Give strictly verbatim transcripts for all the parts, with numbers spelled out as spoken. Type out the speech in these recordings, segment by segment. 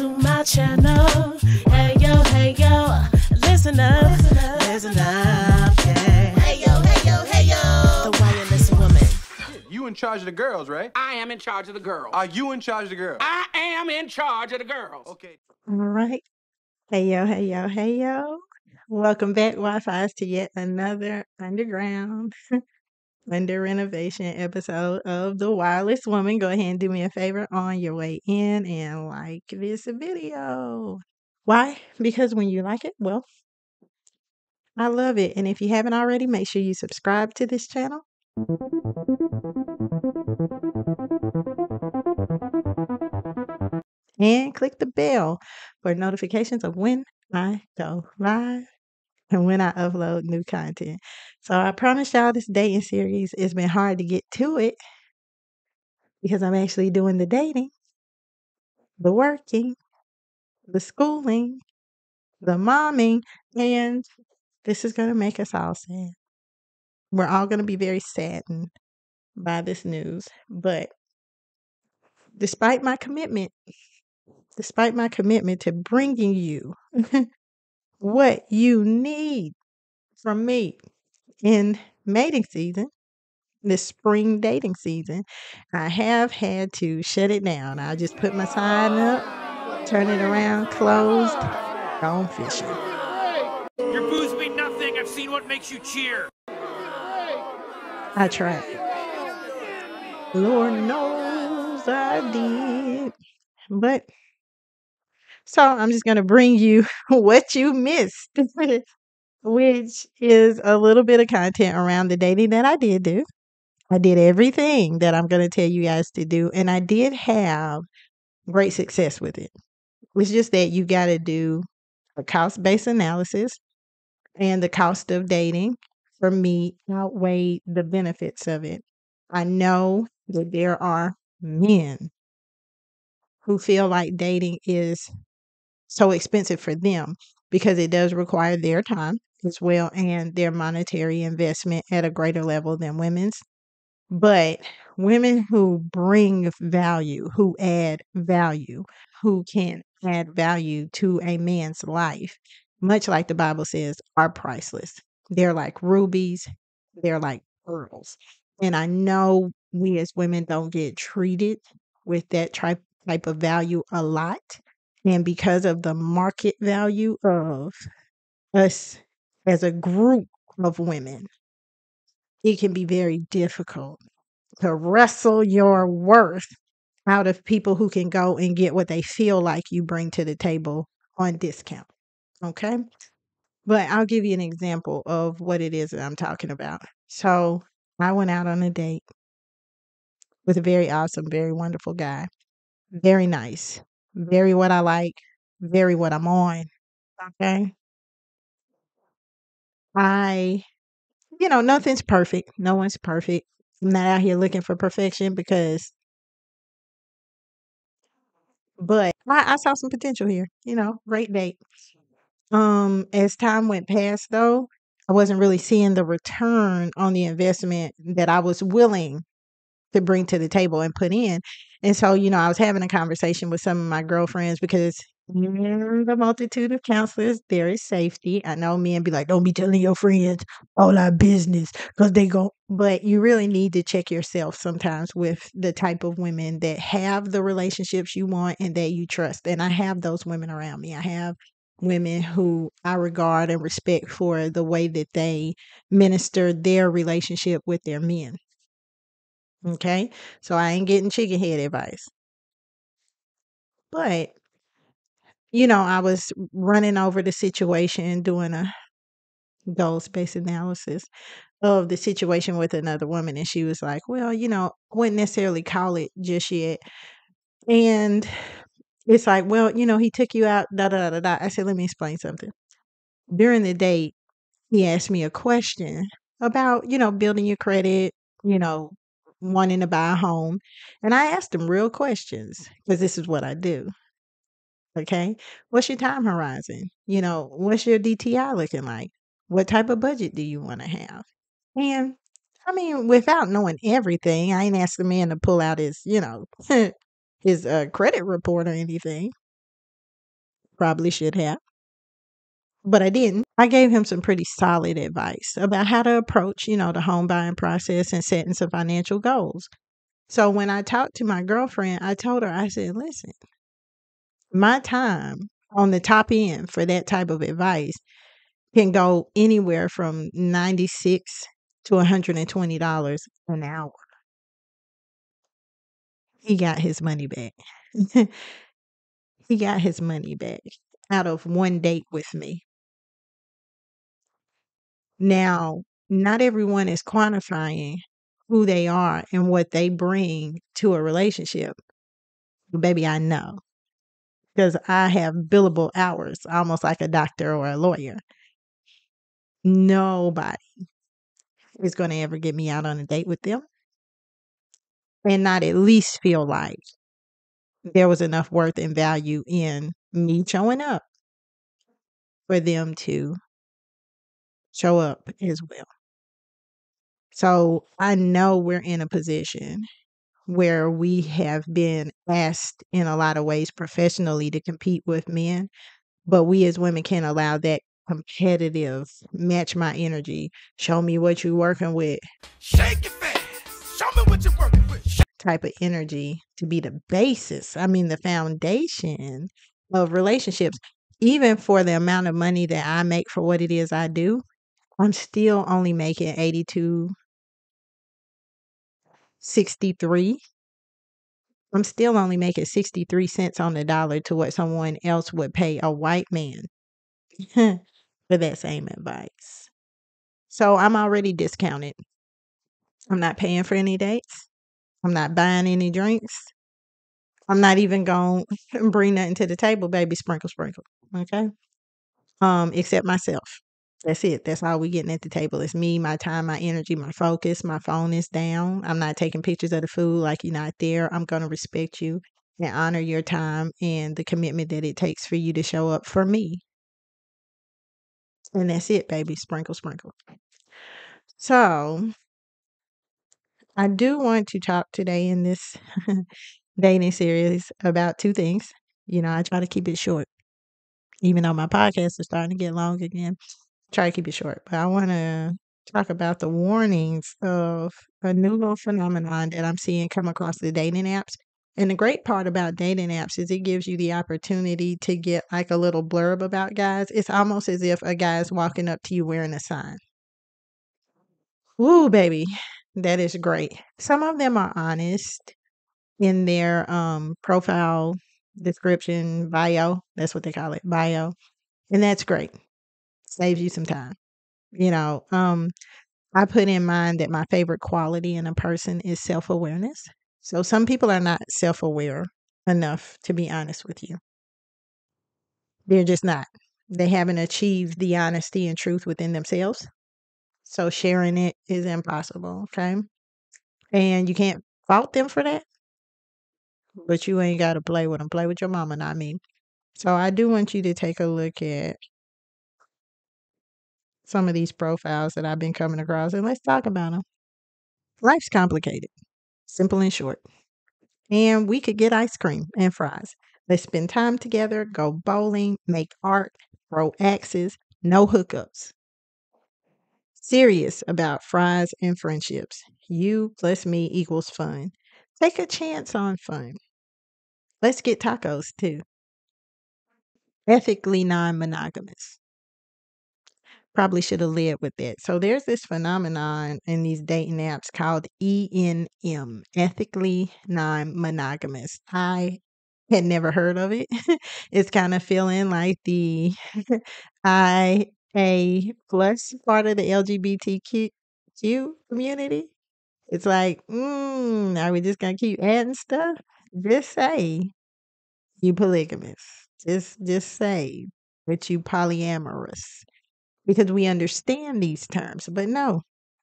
to my channel. Hey yo, hey yo, listen up, listen up, listen up, yeah. Hey yo, hey yo, hey yo, The Wireless Woman. You in charge of the girls, right? I am in charge of the girls. Are you in charge of the girls? I am in charge of the girls. Okay. All right. Hey yo, hey yo, hey yo. Welcome back, Wi-Fi's, to yet another underground, under renovation episode of The Wireless Woman. Go ahead and do me a favor on your way in and like this video. Why? Because when you like it, well, I love it. And if you haven't already, make sure you subscribe to this channel. And click the bell for notifications of when I go live and when I upload new content. So I promised y'all this dating series. It's been hard to get to it because I'm actually doing the dating, the working, the schooling, the momming, and this is going to make us all sad. We're all going to be very saddened by this news. But despite my commitment, despite my commitment to bringing you what you need from me in mating season, this spring dating season, I have had to shut it down. I just put my sign up, turn it around, closed, gone fishing. Your booze mean nothing. I've seen what makes you cheer. I tried. Lord knows I did. But so I'm just going to bring you what you missed, which is a little bit of content around the dating that I did do. I did everything that I'm going to tell you guys to do, and I did have great success with it. It's just that you got to do a cost-based analysis, and the cost of dating for me outweighed the benefits of it. I know that there are men who feel like dating is so expensive for them because it does require their time as well and their monetary investment at a greater level than women's. But women who bring value, who add value, who can add value to a man's life, much like the Bible says, are priceless. They're like rubies. They're like pearls. And I know we as women don't get treated with that type type of value a lot. And because of the market value of us as a group of women, it can be very difficult to wrestle your worth out of people who can go and get what they feel like you bring to the table on discount. Okay. But I'll give you an example of what it is that I'm talking about. So I went out on a date with a very awesome, very wonderful guy. Very nice. Very what I like. Very what I'm on. Okay. I, you know, nothing's perfect. No one's perfect. I'm not out here looking for perfection because, but I, I saw some potential here, you know, great date. Um, as time went past though, I wasn't really seeing the return on the investment that I was willing to bring to the table and put in. And so, you know, I was having a conversation with some of my girlfriends because in the multitude of counselors, there is safety. I know men be like, don't be telling your friends all our business because they go, but you really need to check yourself sometimes with the type of women that have the relationships you want and that you trust. And I have those women around me. I have women who I regard and respect for the way that they minister their relationship with their men. Okay, so I ain't getting chicken head advice. But, you know, I was running over the situation, doing a goals-based analysis of the situation with another woman. And she was like, well, you know, wouldn't necessarily call it just yet. And it's like, well, you know, he took you out, da da da da. I said, let me explain something. During the date, he asked me a question about, you know, building your credit, you know, wanting to buy a home. And I asked him real questions because this is what I do. Okay. What's your time horizon? You know, what's your D T I looking like? What type of budget do you want to have? And I mean, without knowing everything, I ain't asked the man to pull out his, you know, his uh, credit report or anything. probably should have, but I didn't. I gave him some pretty solid advice about how to approach, you know, the home buying process and setting some financial goals. So when I talked to my girlfriend, I told her, I said, listen, my time on the top end for that type of advice can go anywhere from ninety-six dollars to one hundred twenty dollars an hour. He got his money back. He got his money back out of one date with me. Now, not everyone is quantifying who they are and what they bring to a relationship. Baby, I know, because I have billable hours, almost like a doctor or a lawyer. Nobody is going to ever get me out on a date with them and not at least feel like there was enough worth and value in me showing up for them to show up as well. So I know we're in a position where we have been asked in a lot of ways professionally to compete with men, but we as women can't allow that competitive, match my energy, show me what you're working with, shake your fast, show me what you're working with, Sh- type of energy to be the basis, I mean the foundation of relationships. Even for the amount of money that I make for what it is I do, I'm still only making eighty-two sixty-three. I'm still only making sixty-three cents on the dollar to what someone else would pay a white man for that same advice. So I'm already discounted. I'm not paying for any dates. I'm not buying any drinks. I'm not even going to bring nothing to the table, baby. Sprinkle, sprinkle. Okay. Um, except myself. That's it. That's all we getting at the table. It's me, my time, my energy, my focus. My phone is down. I'm not taking pictures of the food like you're not there. I'm going to respect you and honor your time and the commitment that it takes for you to show up for me. And that's it, baby. Sprinkle, sprinkle. So I do want to talk today in this dating series about two things. You know, I try to keep it short. Even though my podcasts are starting to get long again, try to keep it short. But I want to talk about the warnings of a new little phenomenon that I'm seeing come across the dating apps. And the great part about dating apps is it gives you the opportunity to get like a little blurb about guys. It's almost as if a guy's walking up to you wearing a sign. Woo, baby. That is great. Some of them are honest in their um, profile description, bio. That's what they call it, bio. And that's great. Saves you some time. You know, um, I put in mind that my favorite quality in a person is self-awareness. So some people are not self-aware enough, to be honest with you. They're just not. They haven't achieved the honesty and truth within themselves. So sharing it is impossible, okay? And you can't fault them for that. But you ain't got to play with them. Play with your mama, not me. So I do want you to take a look at some of these profiles that I've been coming across. And let's talk about them. Life's complicated. Simple and short. And we could get ice cream and fries. Let's spend time together, go bowling, make art, throw axes, no hookups. Serious about fries and friendships. You plus me equals fun. Take a chance on fun. Let's get tacos too. Ethically non-monogamous. Probably should have led with that. So there's this phenomenon in these dating apps called E N M, ethically non-monogamous. I had never heard of it. It's kind of feeling like the I A plus part of the L G B T Q community. It's like, mm, are we just going to keep adding stuff? Just say you polygamous. Just, just say that you polyamorous. Because we understand these terms, but no,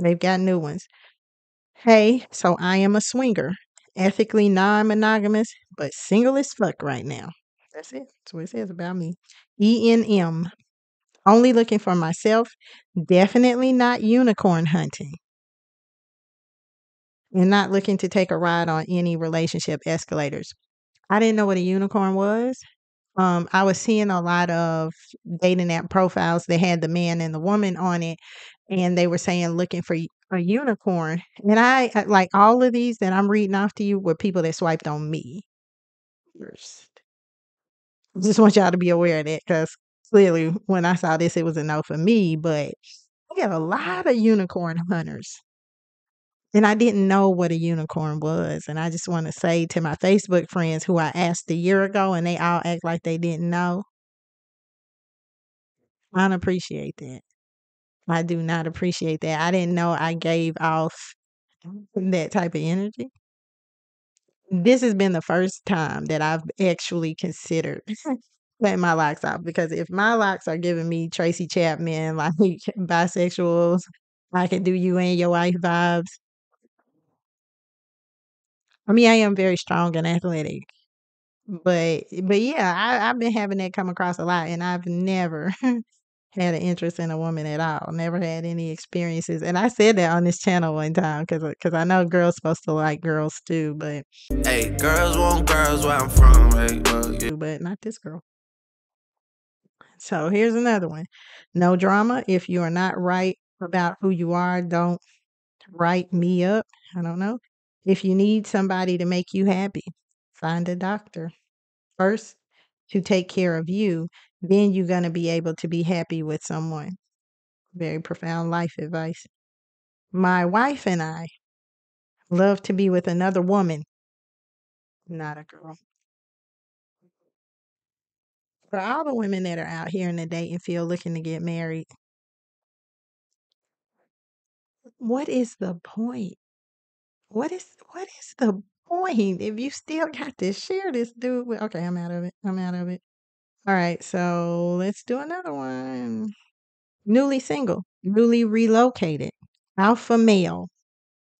they've got new ones. Hey, so I am a swinger, ethically non-monogamous, but single as fuck right now. That's it. That's what it says about me. E N M, only looking for myself, definitely not unicorn hunting. And not looking to take a ride on any relationship escalators. I didn't know what a unicorn was Um, I was seeing a lot of dating app profiles that had the man and the woman on it, and they were saying looking for y- a unicorn. And I I- like all of these that I'm reading off to you were people that swiped on me first. Just want y'all to be aware of that, because clearly when I saw this, it was a no for me. But I got a lot of unicorn hunters, and I didn't know what a unicorn was. And I just want to say to my Facebook friends who I asked a year ago, and they all act like they didn't know. I don't appreciate that. I do not appreciate that. I didn't know I gave off that type of energy. This has been the first time that I've actually considered letting my locks off, because if my locks are giving me Tracy Chapman, like bisexuals, I can do you and your wife vibes. I mean, I am very strong and athletic, but but yeah, I, I've been having that come across a lot, and I've never had an interest in a woman at all. Never had any experiences, and I said that on this channel one time because because I know girls supposed to like girls too, but Hey, girls want girls where I'm from. Hey, well, yeah. but not this girl. So here's another one. No drama. If you are not right about who you are, don't write me up. I don't know. If you need somebody to make you happy, find a doctor first to take care of you. Then you're going to be able to be happy with someone. Very profound life advice. My wife and I love to be with another woman, not a girl. For all the women that are out here in the dating field looking to get married, what is the point? What is what is the point if you still got to share this dude with? Okay, I'm out of it. I'm out of it. All right, so let's do another one. Newly single, newly relocated, alpha male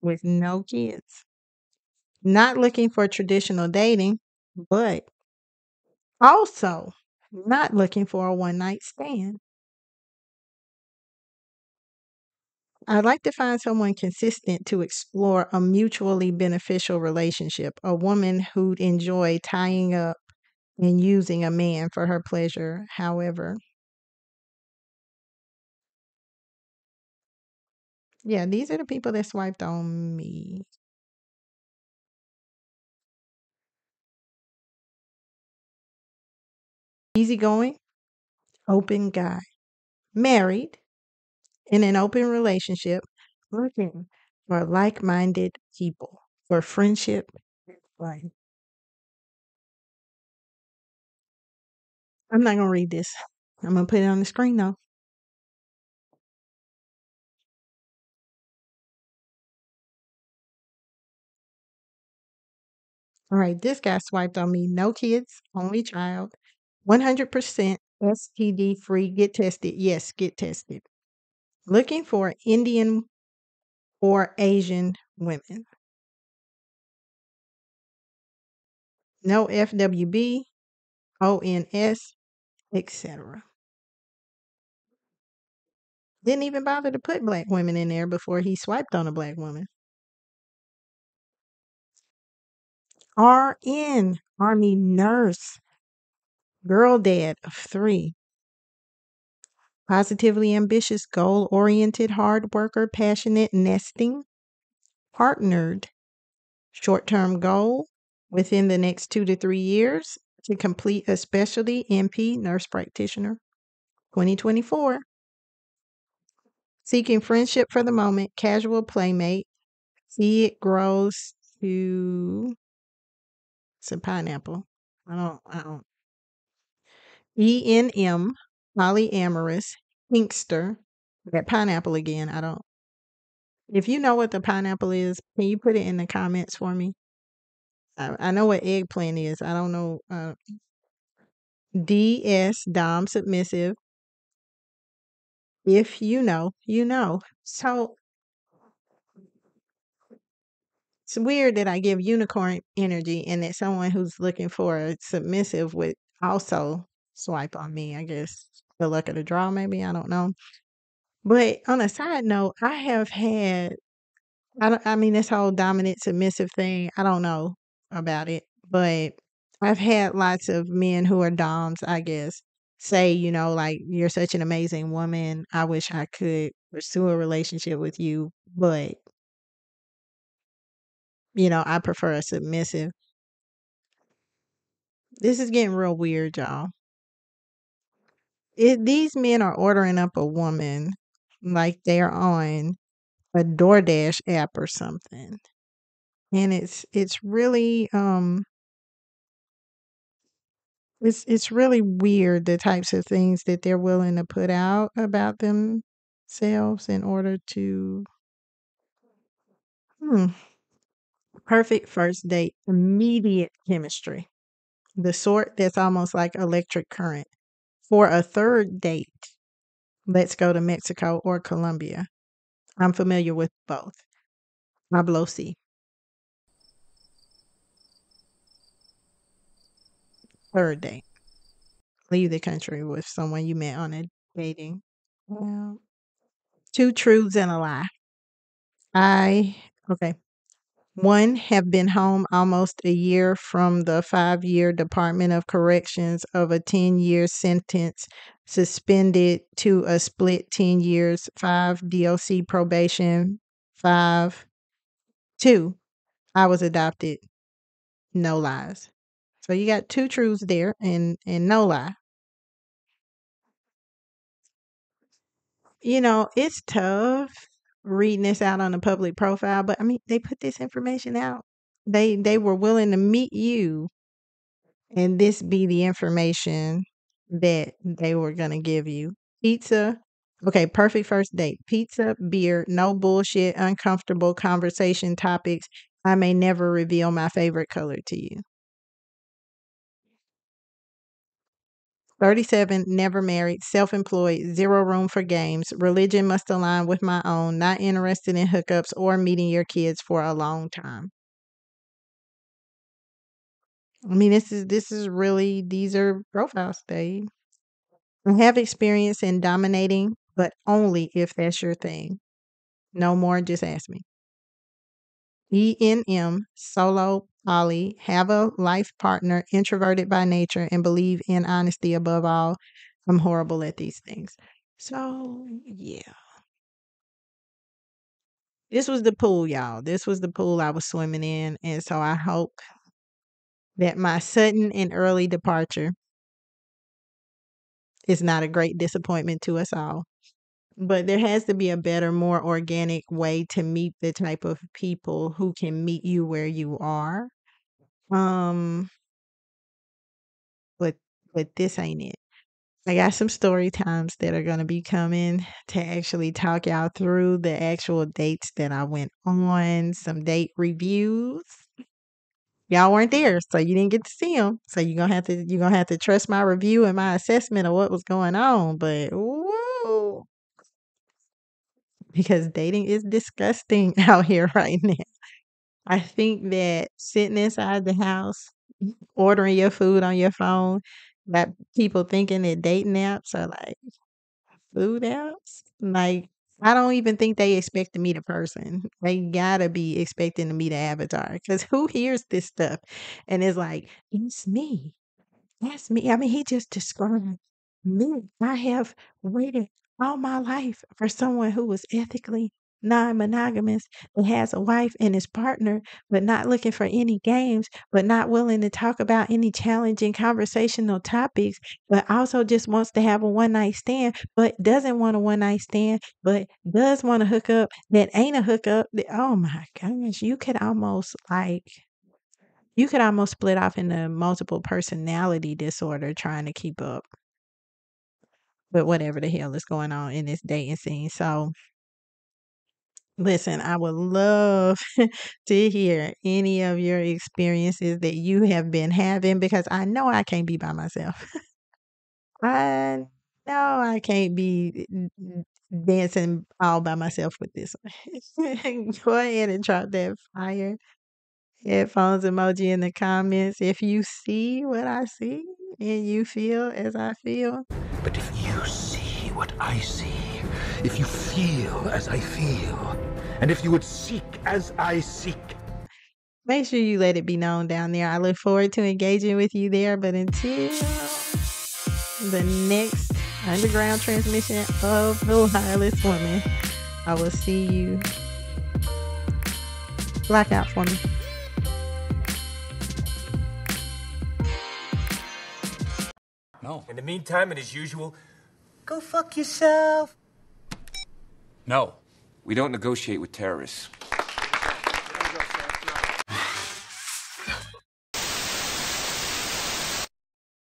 with no kids. Not looking for traditional dating, but also not looking for a one night stand. I'd like to find someone consistent to explore a mutually beneficial relationship, a woman who'd enjoy tying up and using a man for her pleasure. However, yeah, these are the people that swiped on me. Easygoing, open guy, married, in an open relationship, looking for like minded people, for friendship. Like, I'm not going to read this. I'm going to put it on the screen though. All right, this guy swiped on me. No kids, only child, one hundred percent S T D free. Get tested. Yes, get tested. Looking for Indian or Asian women. No F W B, O N S, et cetera. Didn't even bother to put black women in there before he swiped on a black woman. R N, Army nurse, girl dad of three. Positively ambitious, goal oriented, hard worker, passionate, nesting, partnered, short term goal within the next two to three years to complete a specialty N P nurse practitioner twenty twenty-four. Seeking friendship for the moment, casual playmate. See it grows to it's a pineapple. I don't, I don't. E N M, polyamorous, pinkster. That pineapple again. I don't. If you know what the pineapple is, can you put it in the comments for me? I, I know what eggplant is. I don't know. Uh, D S, dom, submissive. If you know, you know. So it's weird that I give unicorn energy and that someone who's looking for a submissive would also swipe on me. I guess the luck of the draw, maybe. I don't know. But on a side note, I have had, I, don't, I mean, this whole dominant submissive thing, I don't know about it, but I've had lots of men who are doms, I guess, say, you know, like, you're such an amazing woman. I wish I could pursue a relationship with you, but, you know, I prefer a submissive. This is getting real weird, y'all. It, these men are ordering up a woman like they're on a DoorDash app or something. And it's it's really um it's it's really weird, the types of things that they're willing to put out about themselves in order to hmm, perfect first date, immediate chemistry, the sort that's almost like electric current. For a third date, let's go to Mexico or Colombia. I'm familiar with both. Pablo C. Third date. Leave the country with someone you met on a dating. Well, two truths and a lie. I, okay. One, have been home almost a year from the five year Department of Corrections of a ten year sentence, suspended to a split ten years, five D O C probation, five. Two, I was adopted. No lies. So you got two truths there and, and no lie. You know, it's tough reading this out on a public profile, but I mean, they put this information out. They they were willing to meet you, and this be the information that they were going to give you. Pizza. Okay, perfect first date. Pizza, beer, no bullshit, uncomfortable conversation topics. I may never reveal my favorite color to you. thirty-seven, never married, self-employed, zero room for games. Religion must align with my own, not interested in hookups or meeting your kids for a long time. I mean, this is this is really, these are profiles. They have experience in dominating, but only if that's your thing. No more, just ask me. E N M, solo, poly, have a life partner, introverted by nature, and believe in honesty above all. I'm horrible at these things. So, yeah. This was the pool, y'all. This was the pool I was swimming in. And so I hope that my sudden and early departure is not a great disappointment to us all. But there has to be a better, more organic way to meet the type of people who can meet you where you are. Um, but but this ain't it. I got some story times that are going to be coming to actually talk y'all through the actual dates that I went on, some date reviews. Y'all weren't there, so you didn't get to see them. So you're gonna have to you're gonna have to trust my review and my assessment of what was going on. But woo, because dating is disgusting out here right now. I think that sitting inside the house, ordering your food on your phone, got people thinking that dating apps are like food apps. Like, I don't even think they expect to meet a person. They gotta be expecting to meet an avatar, because who hears this stuff and is like, it's me. That's me. I mean, he just described me. I have waited all my life for someone who was ethically non-monogamous, that has a wife and his partner, but not looking for any games, but not willing to talk about any challenging conversational topics, but also just wants to have a one-night stand, but doesn't want a one-night stand, but does want to hook up that ain't a hookup. That- Oh my gosh, you could almost like you could almost split off into multiple personality disorder trying to keep up with whatever the hell is going on in this dating scene. So listen, I would love to hear any of your experiences that you have been having, because I know I can't be by myself. I know I can't be dancing all by myself with this one. Go ahead and drop that fire headphones emoji in the comments if you see what I see and you feel as I feel. But if you see what I see, if you feel as I feel, and if you would seek as I seek, Make sure you let it be known down there. I look forward to engaging with you there. But until the next underground transmission of The Wireless Woman, I will see you. Black out for me. No. In the meantime, and as usual, go fuck yourself. No. We don't negotiate with terrorists.